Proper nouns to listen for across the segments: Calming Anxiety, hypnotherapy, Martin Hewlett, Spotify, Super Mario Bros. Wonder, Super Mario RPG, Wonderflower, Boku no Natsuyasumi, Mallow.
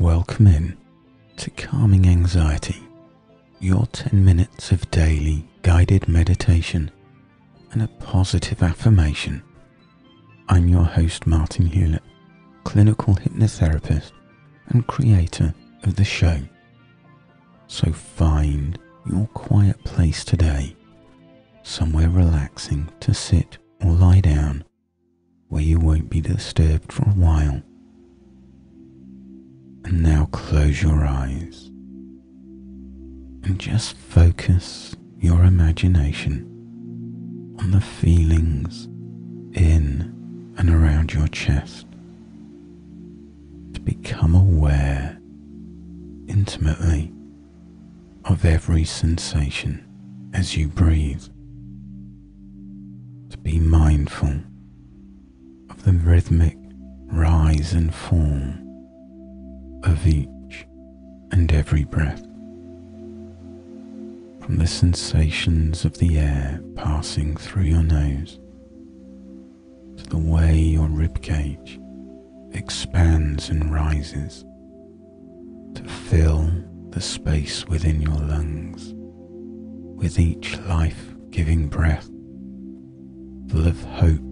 Welcome in to Calming Anxiety, your 10 minutes of daily guided meditation and a positive affirmation. I'm your host, Martin Hewlett, clinical hypnotherapist and creator of the show. So find your quiet place today, somewhere relaxing to sit or lie down, where you won't be disturbed for a while. And now close your eyes and just focus your imagination on the feelings in and around your chest to become aware intimately of every sensation as you breathe, to be mindful of the rhythmic rise and fall of each and every breath, from the sensations of the air passing through your nose to the way your ribcage expands and rises to fill the space within your lungs with each life-giving breath, full of hope,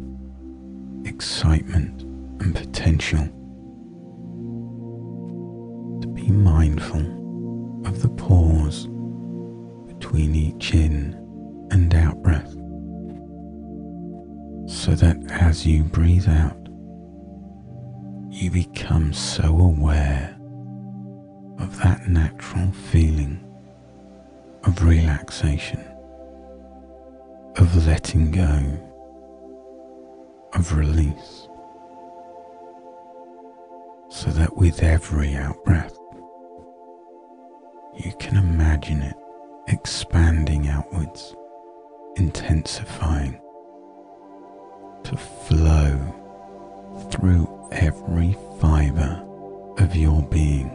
excitement and potential. Be mindful of the pause between each in and out breath, so that as you breathe out, you become so aware of that natural feeling of relaxation, of letting go, of release, so that with every out breath, you can imagine it expanding outwards, intensifying, to flow through every fiber of your being.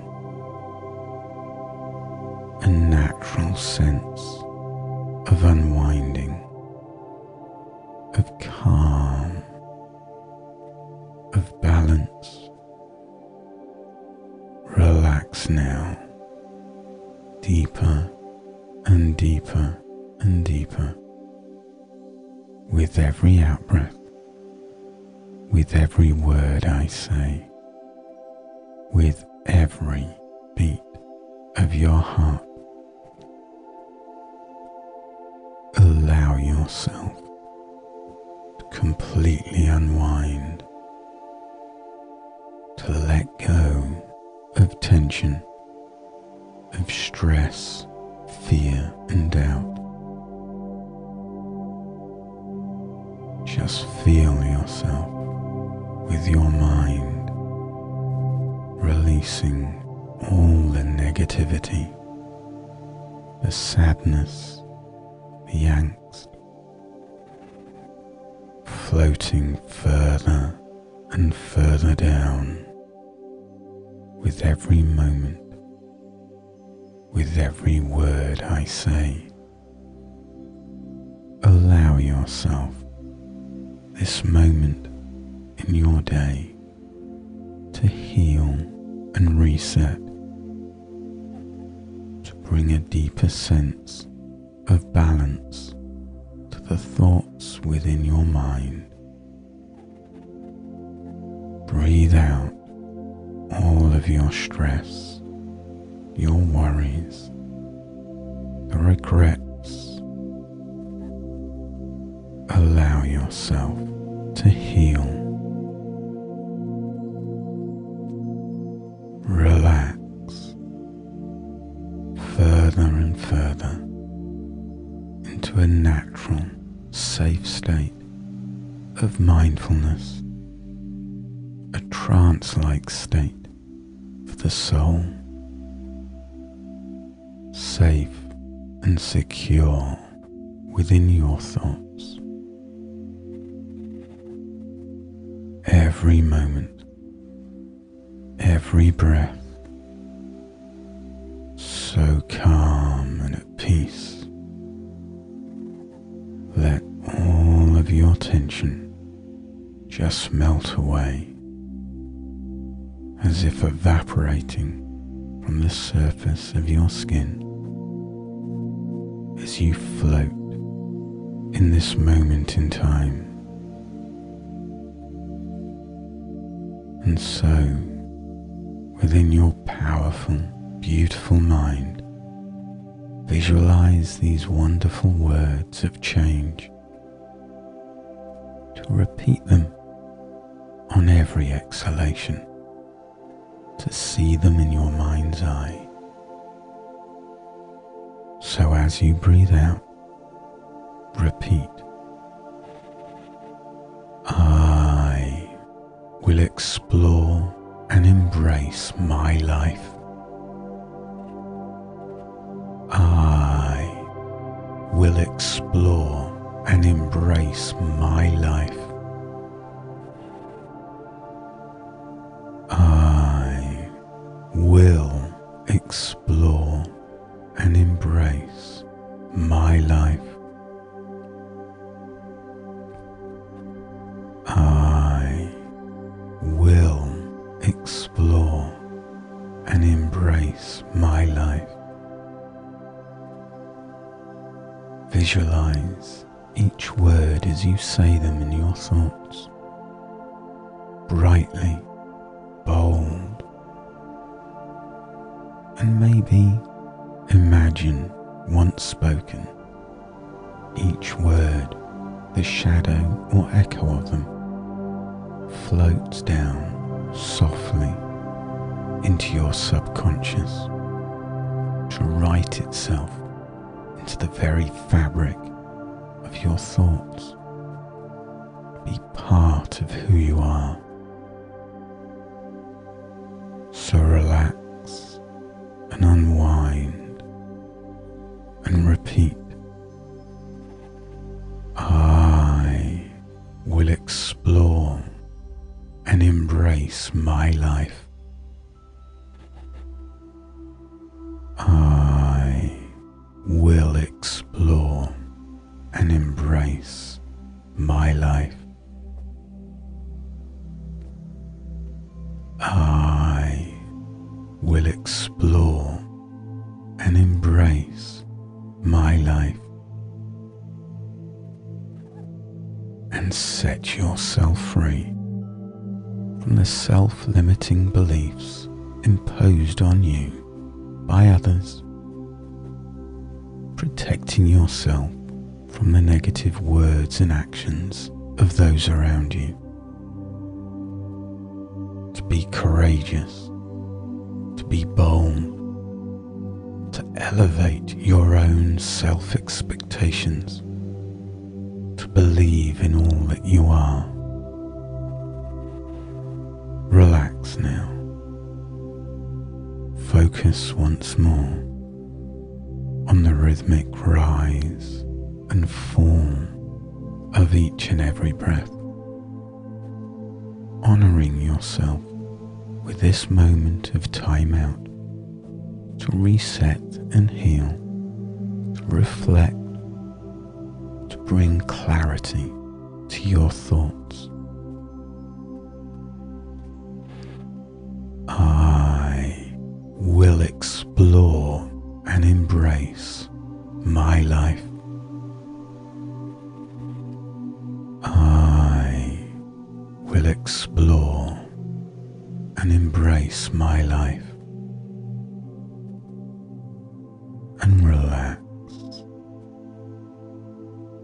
A natural sense of unwinding, of calm, of balance. Relax now. Deeper and deeper and deeper, with every outbreath, with every word I say, with every beat of your heart. Allow yourself to completely unwind, to let go of tension, of stress, fear, and doubt. Just feel yourself with your mind, releasing all the negativity, the sadness, the angst, floating further and further down with every moment, with every word I say. Allow yourself this moment in your day to heal and reset, to bring a deeper sense of balance to the thoughts within your mind. Breathe out all of your stress, your worries, the regrets. Allow yourself to heal. Relax further and further into a natural, safe state of mindfulness, a trance-like state for the soul. Safe and secure within your thoughts. Every moment, every breath, so calm and at peace. Let all of your tension just melt away as if evaporating from the surface of your skin as you float in this moment in time. And so, within your powerful, beautiful mind, visualize these wonderful words of change, to repeat them on every exhalation, to see them in your mind's eye. So as you breathe out, repeat, I will explore and embrace my life. I will explore and embrace my life. I will explore and embrace my life. I will explore and embrace my life. Visualize each word as you say them in your thoughts, brightly bold, and maybe imagine, once spoken, each word, the shadow or echo of them, floats down softly into your subconscious to write itself into the very fabric of your thoughts, be part of who you are. So relax and unwind and repeat, I will explore and embrace my life. I will explore and embrace my life. I will explore and embrace my life. And set yourself free from the self-limiting beliefs imposed on you by others, protecting yourself from the negative words and actions of those around you. To be courageous, to be bold, to elevate your own self-expectations, to believe in all that you are. Relax now. Focus once more on the rhythmic rise and form of each and every breath, honoring yourself with this moment of time out to reset and heal, to reflect, to bring clarity to your thoughts. I will explore and embrace my life. I will explore and embrace my life. And relax.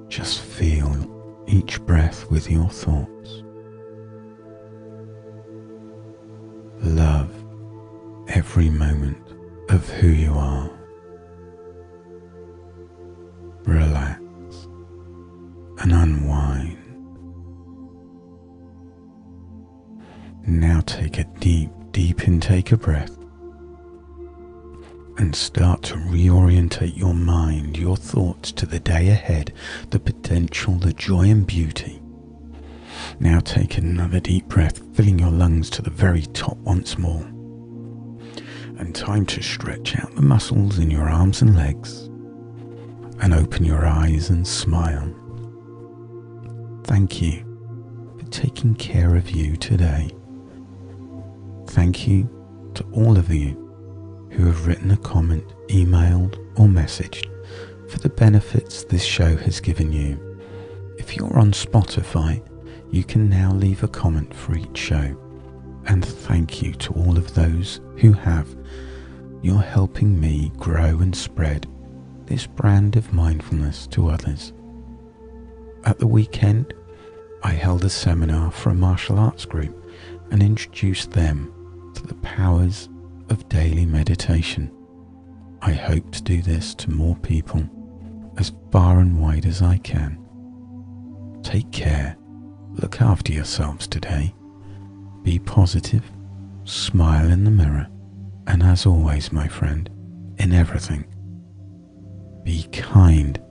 Just feel each breath with your thoughts. Love every moment of who you are. Relax and unwind. Now take a deep, deep intake of breath and start to reorientate your mind, your thoughts to the day ahead, the potential, the joy and beauty. Now take another deep breath, filling your lungs to the very top once more. And time to stretch out the muscles in your arms and legs and open your eyes and smile. Thank you for taking care of you today. thank you to all of you who have written a comment, emailed or messaged for the benefits this show has given you. If you're on Spotify, you can now leave a comment for each show. And thank you to all of those who have. You're helping me grow and spread this brand of mindfulness to others. At the weekend, I held a seminar for a martial arts group and introduced them to the powers of daily meditation. I hope to do this to more people as far and wide as I can. Take care. Look after yourselves today. Be positive, smile in the mirror, and as always, my friend, in everything, be kind